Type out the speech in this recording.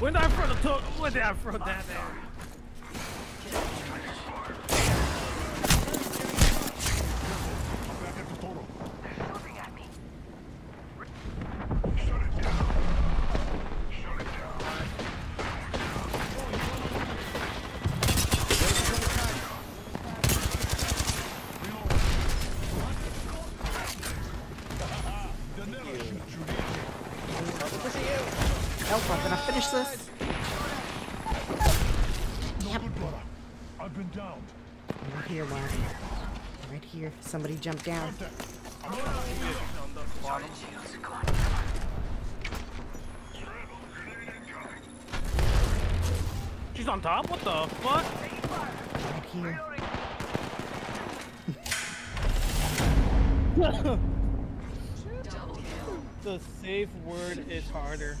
When I throw the hook, when did I throw that there? Alpha, can I finish this? Yep. I've been downed. Right here, Wally. Right here. Somebody jumped down. She's on top? What the fuck? Right here. The safe word is harder.